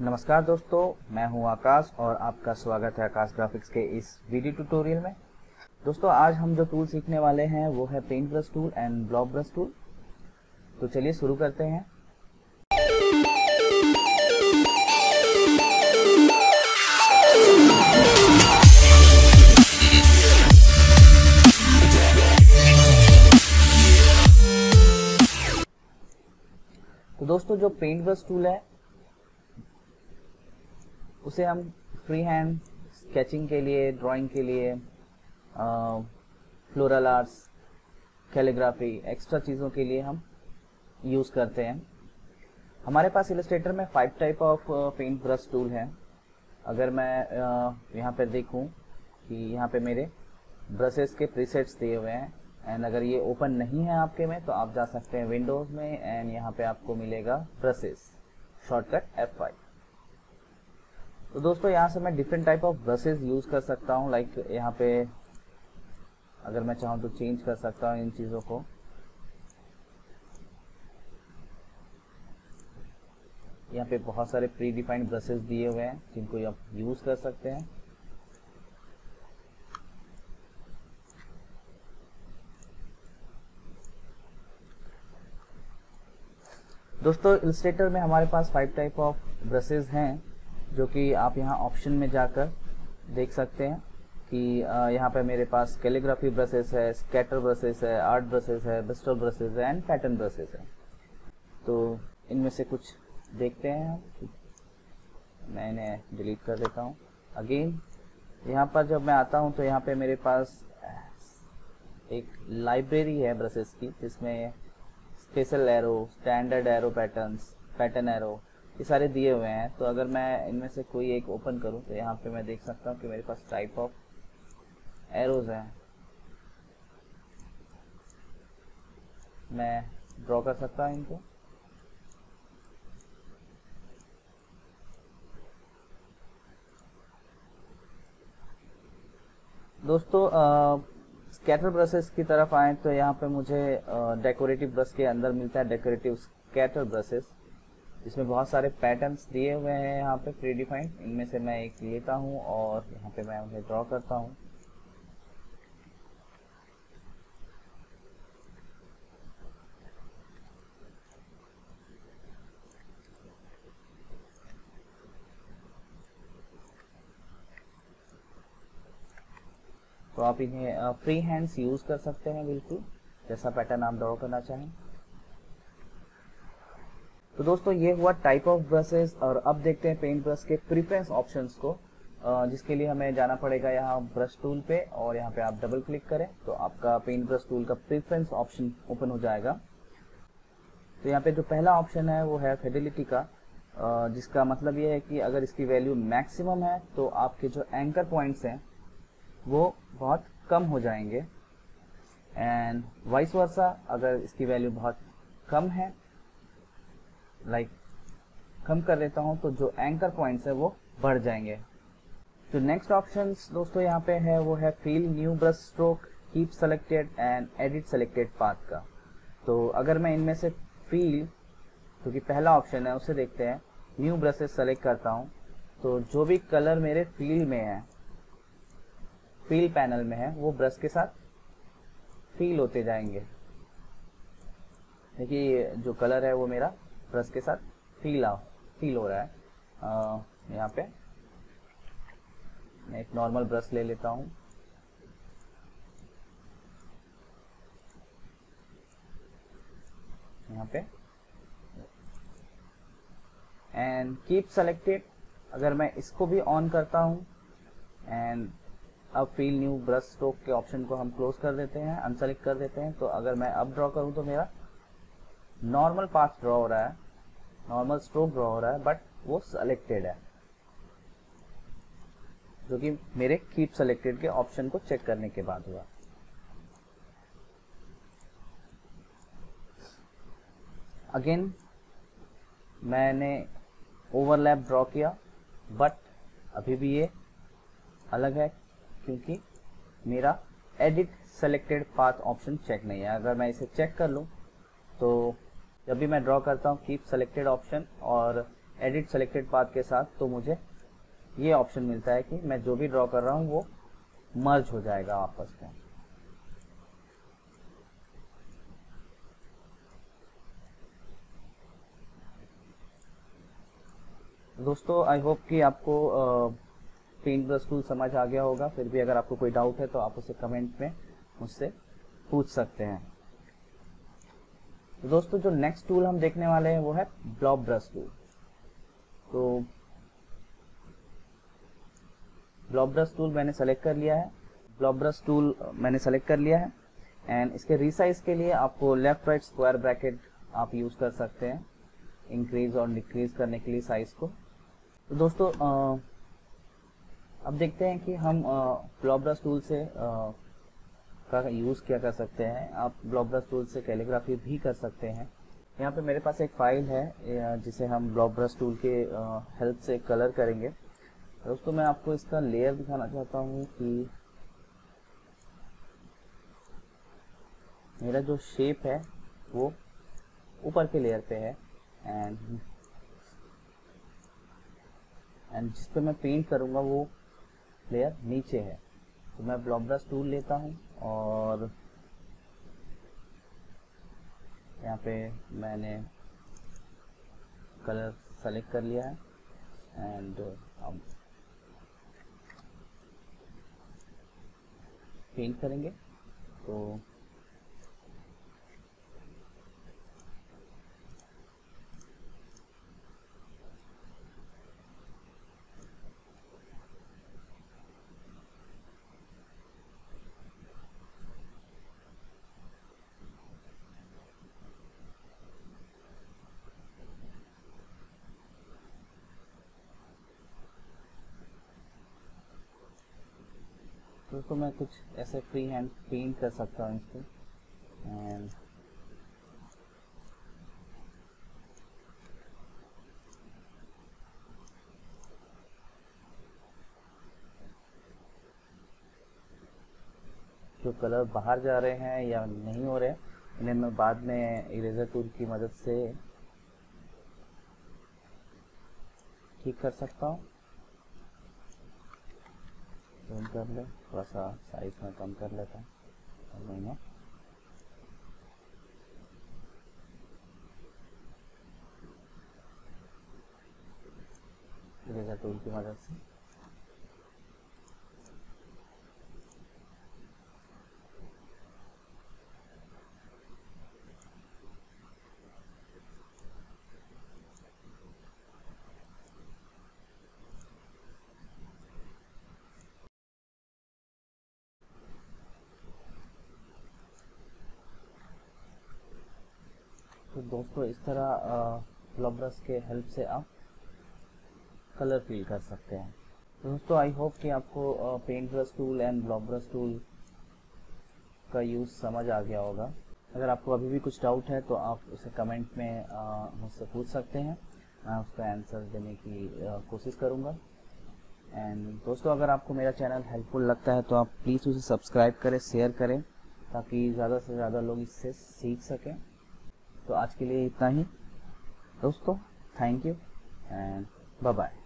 नमस्कार दोस्तों, मैं हूं आकाश और आपका स्वागत है आकाश ग्राफिक्स के इस वीडियो ट्यूटोरियल में। दोस्तों, आज हम जो टूल सीखने वाले हैं वो है paint brush tool and blob brush tool. तो चलिए शुरू करते हैं। तो दोस्तों, जो पेंट ब्रश टूल है उसे हम फ्री हैंड स्केचिंग के लिए, ड्राइंग के लिए, फ्लोरल आर्ट्स, कैलीग्राफी, एक्स्ट्रा चीज़ों के लिए हम यूज़ करते हैं। हमारे पास इलस्ट्रेटर में 5 type of paint brush tool हैं। अगर मैं यहाँ पर देखूँ कि यहाँ पे मेरे ब्रशेस के प्रीसेट्स दिए हुए हैं एंड अगर ये ओपन नहीं है आपके में तो आप जा सकते हैं विंडोज़ में एंड यहाँ पे आपको मिलेगा ब्रशेस, शॉर्टकट F5। तो दोस्तों, यहाँ से मैं different type of brushes use कर सकता हूँ। लाइक यहाँ पे अगर मैं चाहूँ तो चेंज कर सकता हूँ इन चीज़ों को। यहाँ पे बहुत सारे प्री डिफाइंड ब्रशेस दिए हुए हैं जिनको आप यूज़ कर सकते हैं। दोस्तों, इलस्ट्रेटर में हमारे पास 5 टाइप ऑफ ब्रशेस हैं जो कि आप यहाँ ऑप्शन में जाकर देख सकते हैं कि यहाँ पे मेरे पास कैलीग्राफी ब्रशेस है, स्कैटर ब्रशेस है, आर्ट ब्रशेस है, ब्रिस्टल ब्रशेस है एंड पैटर्न ब्रशेस है। तो इनमें से कुछ देखते हैं। मैं इन्हें डिलीट कर देता हूँ। अगेन यहाँ पर जब मैं आता हूँ तो यहाँ पे मेरे पास एक लाइब्रेरी है ब्रशेस की, जिसमें special arrow, standard arrow, pattern arrow, ये सारे दिए हुए हैं। तो अगर मैं इनमें से कोई एक ओपन करूं तो यहाँ पे मैं देख सकता हूँ कि मेरे पास टाइप ऑफ एरोज हैं। मैं ड्रॉ कर सकता हूँ इनको। दोस्तों, स्कैटर ब्रशेस की तरफ आए तो यहाँ पे मुझे डेकोरेटिव ब्रश के अंदर मिलता है डेकोरेटिव स्कैटर ब्रशेस, इसमें बहुत सारे पैटर्न्स दिए हुए हैं यहाँ पे प्री डिफाइंड। इनमें से मैं एक लेता हूँ और यहाँ पे मैं उन्हें ड्रॉ करता हूँ। तो आप इन्हें फ्री हैंड्स यूज कर सकते हैं, बिल्कुल जैसा पैटर्न आप ड्रॉ करना चाहें। तो दोस्तों, ये हुआ टाइप ऑफ ब्रशेस। और अब देखते हैं पेंट ब्रश के प्रीफरेंस ऑप्शंस को, जिसके लिए हमें जाना पड़ेगा यहाँ ब्रश टूल पे और यहाँ पे आप डबल क्लिक करें तो आपका पेंट ब्रश टूल का प्रीफरेंस ऑप्शन ओपन हो जाएगा। तो यहाँ पे जो पहला ऑप्शन है वो है फिडेलिटी का, जिसका मतलब ये है कि अगर इसकी वैल्यू मैक्सिमम है तो आपके जो एंकर पॉइंट्स हैं वो बहुत कम हो जाएंगे एंड वाइस वर्सा अगर इसकी वैल्यू बहुत कम है, कम कर देता हूँ तो जो एंकर पॉइंट्स है वो बढ़ जाएंगे। तो नेक्स्ट ऑप्शंस दोस्तों यहाँ पे है वो है fill new brush stroke, keep selected and edit selected path का। तो अगर मैं इनमें से फील, क्योंकि पहला ऑप्शन है, उसे देखते हैं। न्यू ब्रशेस सेलेक्ट करता हूँ तो जो भी कलर मेरे फील में है, फील पैनल में है, वो ब्रश के साथ फील होते जाएंगे। देखिए जो कलर है वो मेरा ब्रश के साथ फील हो रहा है। यहाँ पे मैं एक नॉर्मल ब्रश ले लेता हूँ। यहाँ पे एंड कीप सेलेक्टेड अगर मैं इसको भी ऑन करता हूँ एंड अब फील न्यू ब्रश स्ट्रोक के ऑप्शन को हम क्लोज कर देते हैं, अनसेलेक्ट कर देते हैं। तो अगर मैं अब ड्रॉ करूँ तो मेरा नॉर्मल पाथ ड्रॉ हो रहा है, नॉर्मल स्ट्रोक ड्रॉ हो रहा है, बट वो सेलेक्टेड है, जो कि मेरे कीप सेलेक्टेड के ऑप्शन को चेक करने के बाद हुआ। अगेन मैंने ओवरलैप ड्रॉ किया बट अभी भी ये अलग है क्योंकि मेरा edit selected path option check नहीं है। अगर मैं इसे चेक कर लूँ तो जब भी मैं ड्रॉ करता हूँ कीप सेलेक्टेड ऑप्शन और एडिट सेलेक्टेड पाथ के साथ, तो मुझे ये ऑप्शन मिलता है कि मैं जो भी ड्रॉ कर रहा हूँ वो मर्ज हो जाएगा आपस में। दोस्तों आई होप कि आपको पेंट ब्रश टूल समझ आ गया होगा। फिर भी अगर आपको कोई डाउट है तो आप उसे कमेंट में मुझसे पूछ सकते हैं। दोस्तों जो नेक्स्ट टूल हम देखने वाले हैं वो है ब्लॉब ब्रश टूल। तो ब्लॉब ब्रश टूल मैंने सेलेक्ट कर लिया है, एंड इसके रिसाइज के लिए आपको लेफ्ट राइट स्क्वायर ब्रैकेट आप यूज कर सकते हैं इंक्रीज और डिक्रीज करने के लिए साइज को। तो दोस्तों अब देखते हैं कि हम ब्लॉब ब्रश टूल से का यूज़ क्या कर सकते हैं। आप ब्लॉब ब्रश टूल से कैलीग्राफी भी कर सकते हैं। यहाँ पे मेरे पास एक फाइल है जिसे हम ब्लॉब ब्रश टूल के हेल्प से कलर करेंगे। दोस्तों मैं आपको इसका लेयर दिखाना चाहता हूँ कि मेरा जो शेप है वो ऊपर के लेयर पे है एंड जिस पे मैं पेंट करूँगा वो लेयर नीचे है। तो मैं ब्लॉब ब्रश टूल लेता हूँ और यहाँ पे मैंने कलर सेलेक्ट कर लिया है एंड अब पेंट करेंगे। तो दोस्तों मैं कुछ ऐसे फ्री हैंड पेंट कर सकता हूँ इसको एंड जो कलर बाहर जा रहे हैं या नहीं हो रहे इन्हें मैं बाद में इरेजर टूल की मदद से ठीक कर सकता हूँ। कम कर ले, थोड़ा सा साइज में कम कर लेता हूँ। इरेजर टूल की मदद से दोस्तों इस तरह ब्लॉब ब्रश के हेल्प से आप कलर फिल कर सकते हैं। दोस्तों आई होप कि आपको paint brush tool and blob brush tool का यूज़ समझ आ गया होगा। अगर आपको अभी भी कुछ डाउट है तो आप उसे कमेंट में मुझसे पूछ सकते हैं, मैं उसका आंसर देने की कोशिश करूँगा। एंड दोस्तों अगर आपको मेरा चैनल हेल्पफुल लगता है तो आप प्लीज़ उसे सब्सक्राइब करें, शेयर करें ताकि ज़्यादा से ज़्यादा लोग इससे सीख सकें। तो आज के लिए इतना ही दोस्तों, thank you and bye bye.